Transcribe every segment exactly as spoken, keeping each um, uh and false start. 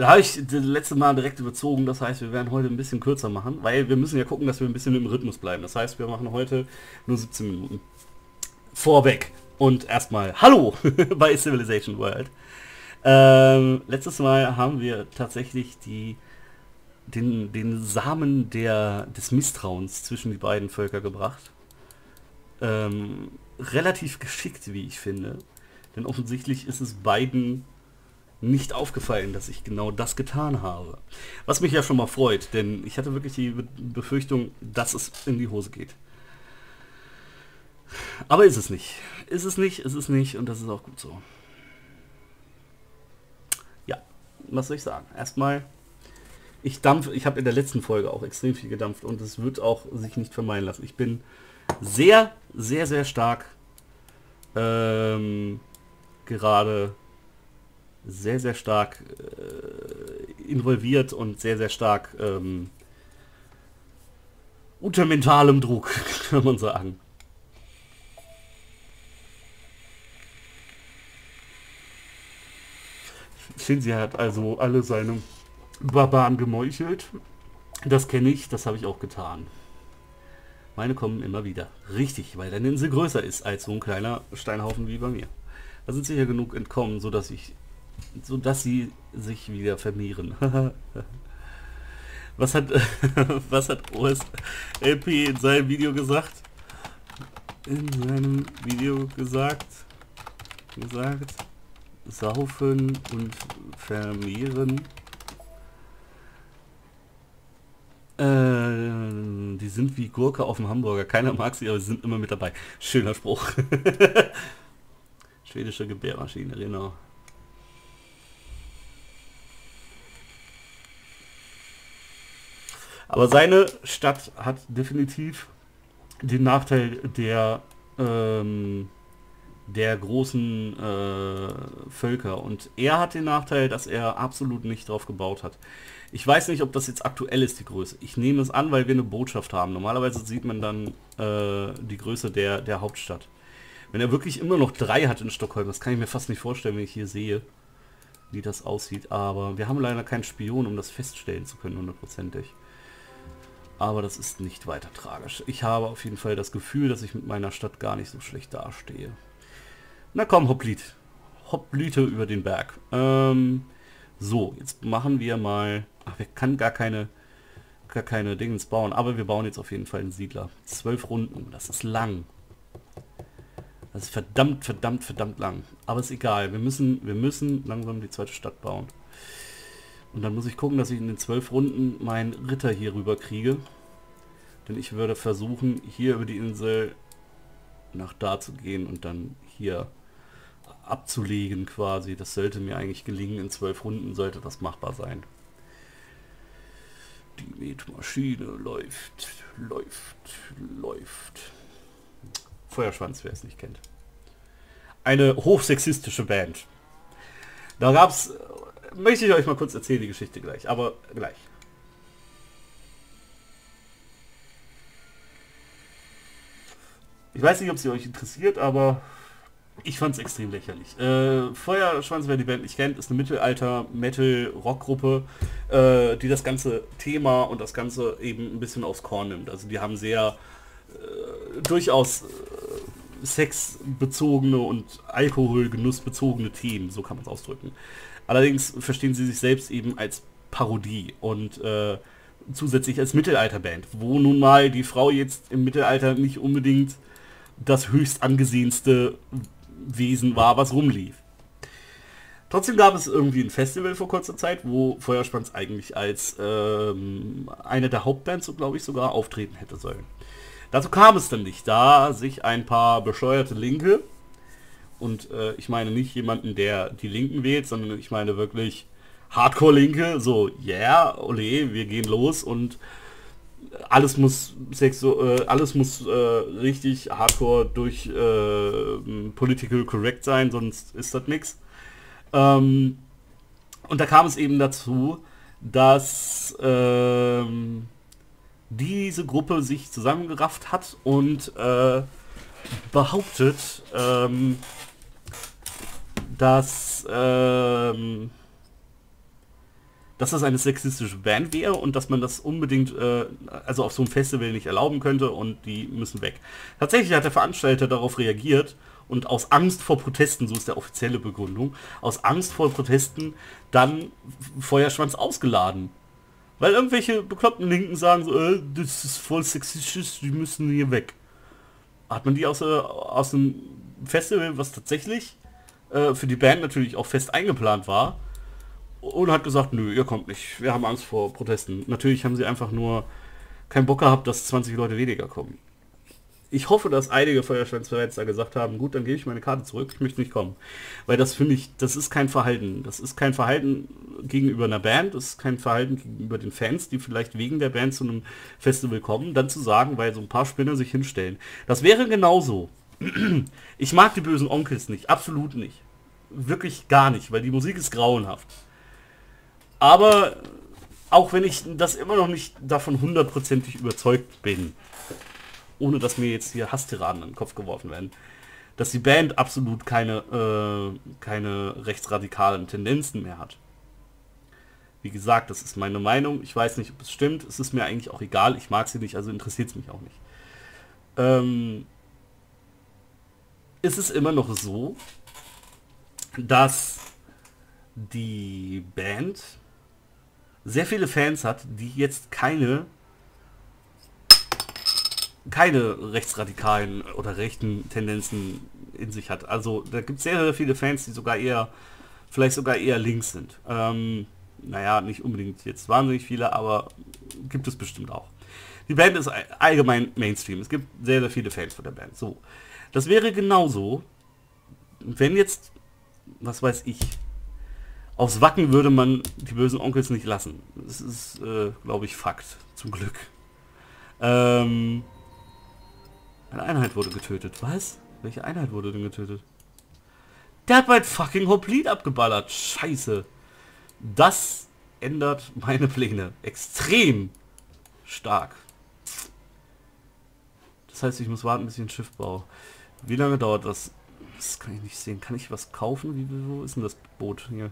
Da habe ich das letzte Mal direkt überzogen, das heißt, wir werden heute ein bisschen kürzer machen, weil wir müssen ja gucken, dass wir ein bisschen im Rhythmus bleiben. Das heißt, wir machen heute nur siebzehn Minuten. Vorweg und erstmal Hallo bei Civilization World. Ähm, letztes Mal haben wir tatsächlich die, den, den Samen der, des Misstrauens zwischen die beiden Völker gebracht. Ähm, relativ geschickt, wie ich finde, denn offensichtlich ist es beiden nicht aufgefallen, dass ich genau das getan habe. Was mich ja schon mal freut, denn ich hatte wirklich die Befürchtung, dass es in die Hose geht. Aber ist es nicht. Ist es nicht, ist es nicht und das ist auch gut so. Ja, was soll ich sagen? Erstmal, ich dampfe, ich habe in der letzten Folge auch extrem viel gedampft und es wird auch sich nicht vermeiden lassen. Ich bin sehr, sehr, sehr stark ähm, gerade... sehr, sehr stark äh, involviert und sehr, sehr stark ähm, unter mentalem Druck, kann man sagen. Shinzi hat also alle seine Barbaren gemeuchelt. Das kenne ich, das habe ich auch getan. Meine kommen immer wieder. Richtig, weil deine Insel größer ist als so ein kleiner Steinhaufen wie bei mir. Da sind sicher genug entkommen, sodass ich... so dass sie sich wieder vermehren. Was hat was hat O S L P in seinem Video gesagt? In seinem Video gesagt, gesagt, saufen und vermehren. Äh, die sind wie Gurke auf dem Hamburger. Keiner mag sie, aber sie sind immer mit dabei. Schöner Spruch. Schwedische Gebärmaschine, genau. Aber seine Stadt hat definitiv den Nachteil der, ähm, der großen äh, Völker. Und er hat den Nachteil, dass er absolut nicht drauf gebaut hat. Ich weiß nicht, ob das jetzt aktuell ist, die Größe. Ich nehme es an, weil wir eine Botschaft haben. Normalerweise sieht man dann äh, die Größe der, der Hauptstadt. Wenn er wirklich immer noch drei hat in Stockholm, das kann ich mir fast nicht vorstellen, wenn ich hier sehe, wie das aussieht. Aber wir haben leider keinen Spion, um das feststellen zu können, hundertprozentig. Aber das ist nicht weiter tragisch. Ich habe auf jeden Fall das Gefühl, dass ich mit meiner Stadt gar nicht so schlecht dastehe. Na komm, Hoplied. Hoplite über den Berg. Ähm, so, jetzt machen wir mal... Ach, wir können gar keine, gar keine Dingens bauen. Aber wir bauen jetzt auf jeden Fall einen Siedler. Zwölf Runden, das ist lang. Das ist verdammt, verdammt, verdammt lang. Aber ist egal, wir müssen, wir müssen langsam die zweite Stadt bauen. Und dann muss ich gucken, dass ich in den zwölf Runden meinen Ritter hier rüber kriege. Denn ich würde versuchen, hier über die Insel nach da zu gehen und dann hier abzulegen quasi. Das sollte mir eigentlich gelingen. In zwölf Runden sollte das machbar sein. Die Metmaschine läuft, läuft, läuft. Feuerschwanz, wer es nicht kennt. Eine hochsexistische Band. Da gab es... Möchte ich euch mal kurz erzählen, die Geschichte gleich, aber gleich. Ich weiß nicht, ob sie euch interessiert, aber ich fand es extrem lächerlich. Äh, Feuerschwanz, wer die Band nicht kennt, ist eine Mittelalter-Metal-Rock-Gruppe, äh, die das ganze Thema und das Ganze eben ein bisschen aufs Korn nimmt. Also die haben sehr äh, durchaus äh, sexbezogene und alkoholgenussbezogene Themen, so kann man es ausdrücken. Allerdings verstehen sie sich selbst eben als Parodie und äh, zusätzlich als Mittelalterband, wo nun mal die Frau jetzt im Mittelalter nicht unbedingt das höchst angesehenste Wesen war, was rumlief. Trotzdem gab es irgendwie ein Festival vor kurzer Zeit, wo Feuerschwanz eigentlich als ähm, eine der Hauptbands, so glaube ich, sogar auftreten hätte sollen. Dazu kam es dann nicht, da sich ein paar bescheuerte Linke... Und äh, ich meine nicht jemanden, der die Linken wählt, sondern ich meine wirklich Hardcore-Linke, so, yeah, ole, wir gehen los und alles muss sexu äh, alles muss äh, richtig hardcore durch äh, political correct sein, sonst ist das nix. Ähm, und da kam es eben dazu, dass äh, diese Gruppe sich zusammengerafft hat und äh, behauptet, ähm, dass ähm, dass das eine sexistische Band wäre und dass man das unbedingt äh, also auf so einem Festival nicht erlauben könnte und die müssen weg. Tatsächlich hat der Veranstalter darauf reagiert und aus Angst vor Protesten, so ist der offizielle Begründung, aus Angst vor Protesten dann Feuerschwanz ausgeladen. Weil irgendwelche bekloppten Linken sagen so, äh, das ist voll sexistisch, die müssen hier weg. Hat man die aus, äh, aus einem Festival, was tatsächlich äh, für die Band natürlich auch fest eingeplant war, und hat gesagt, nö, ihr kommt nicht, wir haben Angst vor Protesten. Natürlich haben sie einfach nur keinen Bock gehabt, dass zwanzig Leute weniger kommen. Ich hoffe, dass einige Feuerschwanz-Fans da gesagt haben, gut, dann gebe ich meine Karte zurück, ich möchte nicht kommen. Weil das finde ich, das ist kein Verhalten. Das ist kein Verhalten gegenüber einer Band, das ist kein Verhalten gegenüber den Fans, die vielleicht wegen der Band zu einem Festival kommen, dann zu sagen, weil so ein paar Spinner sich hinstellen. Das wäre genauso. Ich mag die bösen Onkels nicht, absolut nicht. Wirklich gar nicht, weil die Musik ist grauenhaft. Aber auch wenn ich das immer noch nicht davon hundertprozentig überzeugt bin, ohne dass mir jetzt hier Hasstiraden in den Kopf geworfen werden, dass die Band absolut keine, äh, keine rechtsradikalen Tendenzen mehr hat. Wie gesagt, das ist meine Meinung. Ich weiß nicht, ob es stimmt. Es ist mir eigentlich auch egal. Ich mag sie nicht, also interessiert es mich auch nicht. Ähm, ist es immer noch so, dass die Band sehr viele Fans hat, die jetzt keine keine rechtsradikalen oder rechten Tendenzen in sich hat. Also da gibt es sehr, sehr viele Fans, die sogar eher, vielleicht sogar eher links sind. Ähm, naja, nicht unbedingt jetzt wahnsinnig viele, aber gibt es bestimmt auch. Die Band ist allgemein Mainstream. Es gibt sehr, sehr viele Fans von der Band. So, das wäre genauso, wenn jetzt, was weiß ich, aufs Wacken würde man die bösen Onkels nicht lassen. Das ist, äh, glaube ich, Fakt. Zum Glück. Ähm... Eine Einheit wurde getötet. Was? Welche Einheit wurde denn getötet? Der hat mein fucking Hoplid abgeballert. Scheiße. Das ändert meine Pläne. Extrem stark. Das heißt, ich muss warten, bis ich ein Schiff baue. Wie lange dauert das? Das kann ich nicht sehen. Kann ich was kaufen? Wie, wo ist denn das Boot? Hier.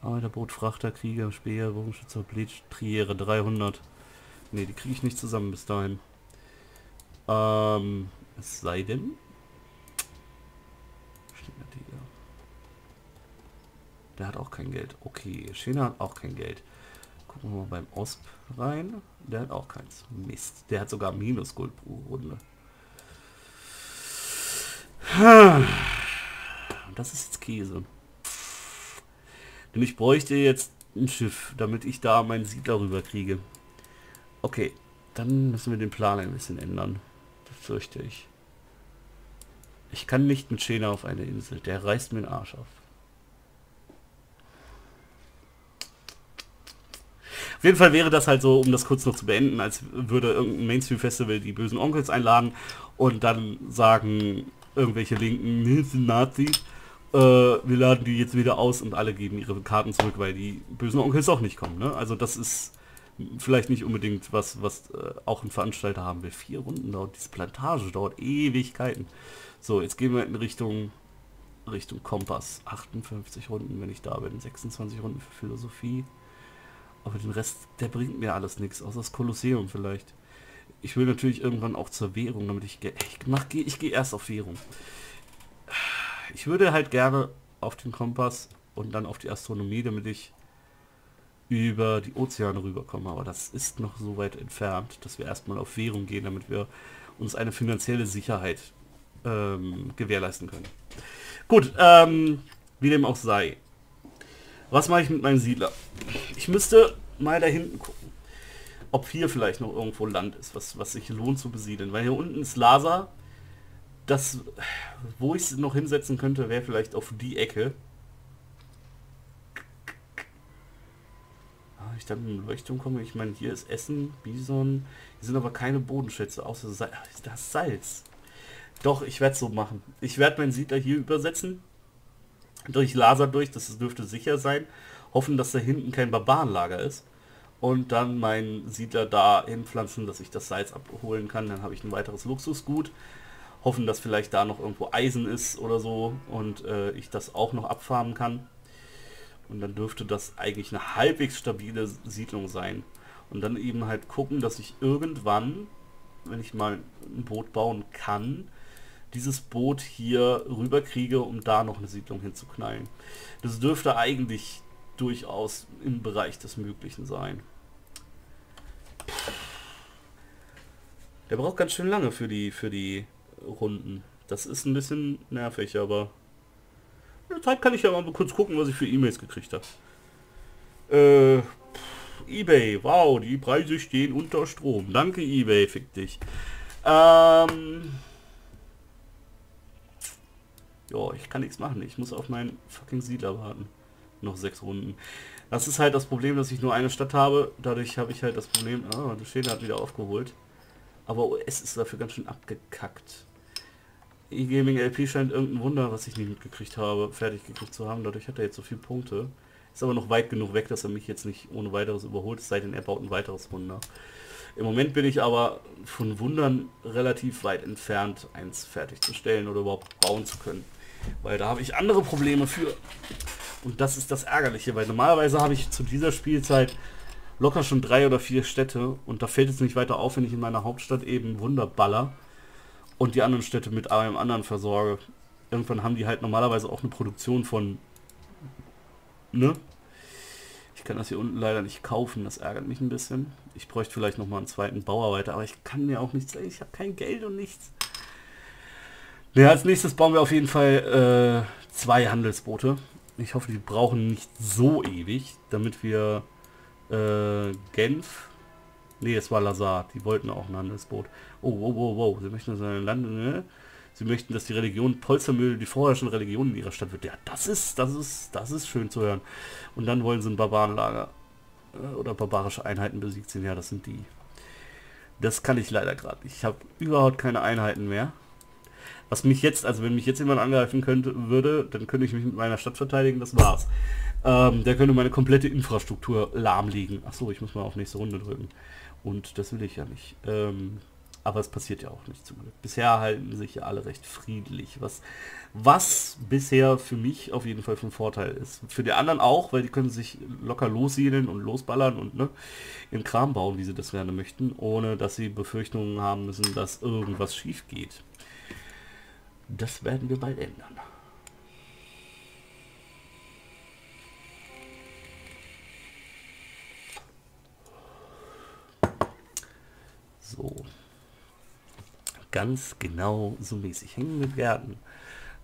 Arbeiter, Boot, Frachter, Krieger, Speer, Bogenschützer, Blitz, Triere, dreihundert. Ne, die kriege ich nicht zusammen bis dahin. Ähm, es sei denn... Sheena-Tiger. Der hat auch kein Geld. Okay, Sheena hat auch kein Geld. Gucken wir mal beim O S P rein. Der hat auch keins. Mist. Der hat sogar Minusgold pro Runde. Das ist jetzt Käse. Denn ich bräuchte jetzt ein Schiff, damit ich da meinen Siedler rüber kriege. Okay. Dann müssen wir den Plan ein bisschen ändern. Das fürchte ich. Ich kann nicht mit Sheena auf eine Insel. Der reißt mir den Arsch auf. Auf jeden Fall wäre das halt so, um das kurz noch zu beenden, als würde irgendein Mainstream-Festival die bösen Onkels einladen und dann sagen irgendwelche Linken, nee, sind Nazis, äh, wir laden die jetzt wieder aus und alle geben ihre Karten zurück, weil die bösen Onkels auch nicht kommen. Ne? Also das ist... vielleicht nicht unbedingt was, was äh, auch ein Veranstalter haben will. Vier Runden dauert, diese Plantage dauert Ewigkeiten. So, jetzt gehen wir in Richtung Richtung Kompass. achtundfünfzig Runden, wenn ich da bin. sechsundzwanzig Runden für Philosophie. Aber den Rest, der bringt mir alles nichts. Außer das Kolosseum vielleicht. Ich will natürlich irgendwann auch zur Währung, damit ich... Ich, mach, ich gehe erst auf Währung. Ich würde halt gerne auf den Kompass und dann auf die Astronomie, damit ich über die Ozeane rüberkommen, aber das ist noch so weit entfernt, dass wir erstmal auf Währung gehen, damit wir uns eine finanzielle Sicherheit ähm, gewährleisten können. Gut, ähm, wie dem auch sei. Was mache ich mit meinem Siedler? Ich müsste mal da hinten gucken, ob hier vielleicht noch irgendwo Land ist, was, was sich lohnt zu besiedeln, weil hier unten ist Lhasa. Das, wo ich es noch hinsetzen könnte, wäre vielleicht auf die Ecke. Ich dann mit dem Leuchtturm komme, ich meine, hier ist Essen, Bison, hier sind aber keine Bodenschätze, außer Salz. Das Salz. Doch, ich werde es so machen. Ich werde meinen Siedler hier übersetzen, durch Lhasa durch, das dürfte sicher sein, hoffen, dass da hinten kein Barbarenlager ist und dann meinen Siedler da hinpflanzen, dass ich das Salz abholen kann, dann habe ich ein weiteres Luxusgut, hoffen, dass vielleicht da noch irgendwo Eisen ist oder so und äh, ich das auch noch abfarmen kann. Und dann dürfte das eigentlich eine halbwegs stabile Siedlung sein. Und dann eben halt gucken, dass ich irgendwann, wenn ich mal ein Boot bauen kann, dieses Boot hier rüberkriege, um da noch eine Siedlung hinzuknallen. Das dürfte eigentlich durchaus im Bereich des Möglichen sein. Der braucht ganz schön lange für die für die Runden. Das ist ein bisschen nervig, aber in der Zeit kann ich ja mal kurz gucken, was ich für E-Mails gekriegt habe. Äh, pff, eBay, wow, die Preise stehen unter Strom. Danke eBay, fick dich. Ähm, ja, ich kann nichts machen. Ich muss auf meinen fucking Siedler warten. Noch sechs Runden. Das ist halt das Problem, dass ich nur eine Stadt habe. Dadurch habe ich halt das Problem... Ah, der Sheena hat wieder aufgeholt. Aber O S ist dafür ganz schön abgekackt. E-Gaming L P scheint irgendein Wunder, was ich nicht mitgekriegt habe, fertig gekriegt zu haben. Dadurch hat er jetzt so viele Punkte. Ist aber noch weit genug weg, dass er mich jetzt nicht ohne weiteres überholt. Es sei denn, er baut ein weiteres Wunder. Im Moment bin ich aber von Wundern relativ weit entfernt, eins fertigzustellen oder überhaupt bauen zu können. Weil da habe ich andere Probleme für. Und das ist das Ärgerliche, weil normalerweise habe ich zu dieser Spielzeit locker schon drei oder vier Städte. Und da fällt es nicht weiter auf, wenn ich in meiner Hauptstadt eben Wunderballer und die anderen Städte mit einem anderen versorge. Irgendwann haben die halt normalerweise auch eine Produktion von... Ne? Ich kann das hier unten leider nicht kaufen, das ärgert mich ein bisschen. Ich bräuchte vielleicht nochmal einen zweiten Bauarbeiter, aber ich kann mir auch nichts... Ich habe kein Geld und nichts. Ja, als nächstes bauen wir auf jeden Fall äh, zwei Handelsboote. Ich hoffe, die brauchen nicht so ewig, damit wir äh, Genf... Ne, es war Lazar. Die wollten auch ein Handelsboot. Oh, wow, wow, wow. Sie möchten das in Land, ne? Sie möchten, dass die Religion Polstermühle, die vorher schon Religion in ihrer Stadt wird. Ja, das ist, das ist, das ist schön zu hören. Und dann wollen sie ein Barbarenlager oder barbarische Einheiten besiegt sind. Ja, das sind die. Das kann ich leider gerade. Ich habe überhaupt keine Einheiten mehr. Was mich jetzt, also wenn mich jetzt jemand angreifen könnte, würde, dann könnte ich mich mit meiner Stadt verteidigen, das war's. Ähm, der könnte meine komplette Infrastruktur lahmlegen. Achso, ich muss mal auf nächste Runde drücken. Und das will ich ja nicht. Ähm, aber es passiert ja auch nicht zum Glück. Bisher halten sich ja alle recht friedlich. Was, was bisher für mich auf jeden Fall von Vorteil ist. Für die anderen auch, weil die können sich locker lossiedeln und losballern und ne, in Kram bauen, wie sie das gerne möchten, ohne dass sie Befürchtungen haben müssen, dass irgendwas schief geht. Das werden wir bald ändern. So. Ganz genau so mäßig. Hängende Gärten.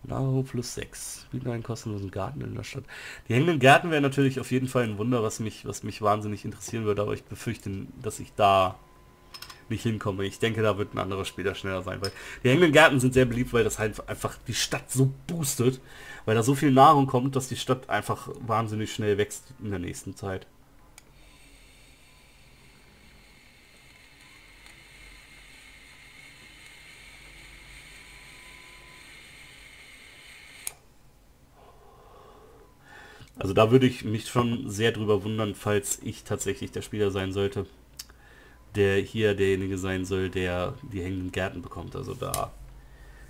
Nahrung plus sechs. Bieten einen kostenlosen Garten in der Stadt. Die hängenden Gärten wären natürlich auf jeden Fall ein Wunder, was mich, was mich wahnsinnig interessieren würde, aber ich befürchte, dass ich da nicht hinkomme. Ich denke, da wird ein anderer Spieler schneller sein, weil die hängenden Gärten sind sehr beliebt, weil das halt einfach die Stadt so boostet, weil da so viel Nahrung kommt, dass die Stadt einfach wahnsinnig schnell wächst in der nächsten Zeit. Also da würde ich mich schon sehr drüber wundern, falls ich tatsächlich der Spieler sein sollte, der hier derjenige sein soll, der die hängenden Gärten bekommt. Also da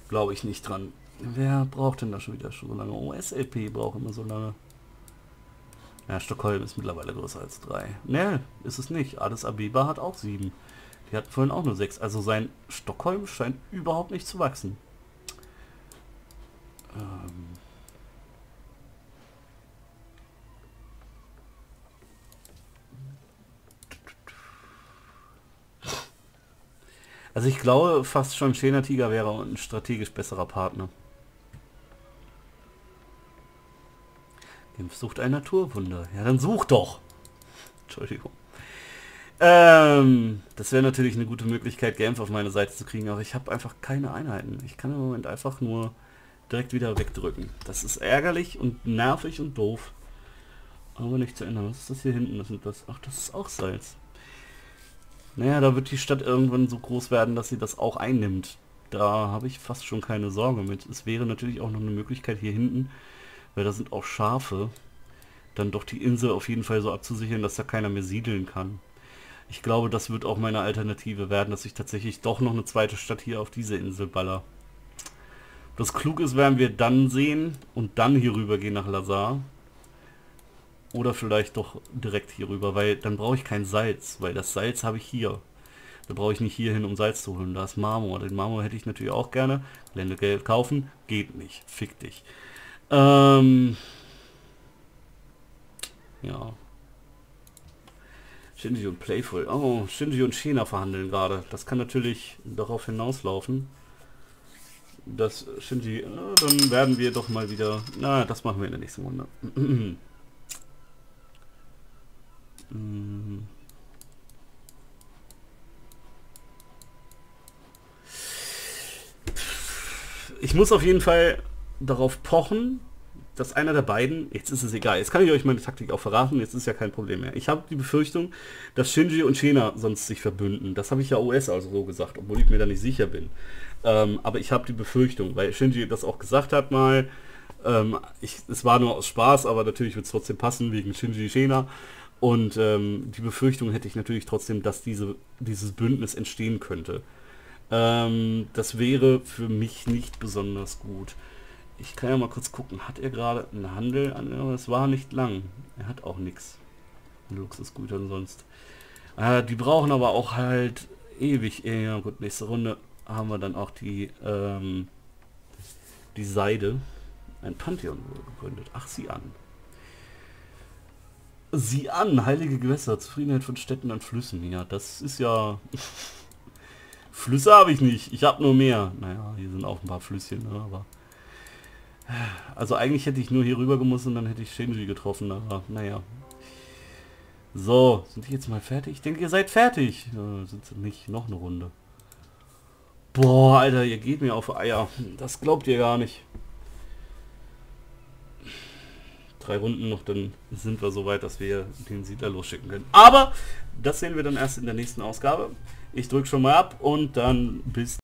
glaube ich nicht dran. Wer braucht denn da schon wieder schon so lange? O S L P braucht immer so lange. Ja, Stockholm ist mittlerweile größer als drei. Ne, ist es nicht. Addis Abeba hat auch sieben. Die hatten vorhin auch nur sechs. Also sein Stockholm scheint überhaupt nicht zu wachsen. Ähm... Also ich glaube fast schon, Sheena-Tiger wäre ein strategisch besserer Partner. Gampf sucht ein Naturwunder. Ja, dann such doch! Entschuldigung. Ähm, das wäre natürlich eine gute Möglichkeit, Gampf auf meine Seite zu kriegen, aber ich habe einfach keine Einheiten. Ich kann im Moment einfach nur direkt wieder wegdrücken. Das ist ärgerlich und nervig und doof. Aber nicht zu ändern. Was ist das hier hinten? Das sind das. Ach, das ist auch Salz. Naja, da wird die Stadt irgendwann so groß werden, dass sie das auch einnimmt. Da habe ich fast schon keine Sorge mit. Es wäre natürlich auch noch eine Möglichkeit hier hinten, weil da sind auch Schafe, dann doch die Insel auf jeden Fall so abzusichern, dass da keiner mehr siedeln kann. Ich glaube, das wird auch meine Alternative werden, dass ich tatsächlich doch noch eine zweite Stadt hier auf diese Insel baller. Ob das klug ist, werden wir dann sehen und dann hier rüber gehen nach Lazar. Oder vielleicht doch direkt hier rüber, weil dann brauche ich kein Salz, weil das Salz habe ich hier. Da brauche ich nicht hier hin, um Salz zu holen. Da ist Marmor. Den Marmor hätte ich natürlich auch gerne. Geländegeld kaufen. Geht nicht. Fick dich. Ähm... Ja. Shinzi und Playful. Oh, Shinzi und Sheena verhandeln gerade. Das kann natürlich darauf hinauslaufen, dass Shinzi... Na, dann werden wir doch mal wieder... Na, das machen wir in der nächsten Runde. mm. Ich muss auf jeden Fall darauf pochen, dass einer der beiden... Jetzt ist es egal. Jetzt kann ich euch meine Taktik auch verraten. Jetzt ist ja kein Problem mehr. Ich habe die Befürchtung, dass Shinzi und Sheena sonst sich verbünden. Das habe ich ja O S also so gesagt, obwohl ich mir da nicht sicher bin. Ähm, aber ich habe die Befürchtung, weil Shinzi das auch gesagt hat mal. Ähm, ich, es war nur aus Spaß, aber natürlich wird es trotzdem passen wegen Shinzi Sheena. Und ähm, die Befürchtung hätte ich natürlich trotzdem, dass diese, dieses Bündnis entstehen könnte. Ähm, das wäre für mich nicht besonders gut. Ich kann ja mal kurz gucken, hat er gerade einen Handel an? Das war nicht lang. Er hat auch nichts. Luxusgütern sonst. Äh, die brauchen aber auch halt ewig. Ja gut, nächste Runde haben wir dann auch die, ähm, die Seide. Ein Pantheon wurde gegründet. Ach, sieh an. Sieh an, heilige Gewässer, Zufriedenheit von Städten an Flüssen. Ja, das ist ja... Flüsse habe ich nicht, ich habe nur Meer. Naja, hier sind auch ein paar Flüsschen, ne, aber... Also eigentlich hätte ich nur hier rüber gemusst und dann hätte ich Shinzi getroffen, aber naja. So, sind die jetzt mal fertig? Ich denke, ihr seid fertig. Ja, sind sie nicht, noch eine Runde. Boah, Alter, ihr geht mir auf Eier. Das glaubt ihr gar nicht. Drei Runden noch, dann sind wir soweit, dass wir den Siedler losschicken können. Aber das sehen wir dann erst in der nächsten Ausgabe. Ich drücke schon mal ab und dann bis...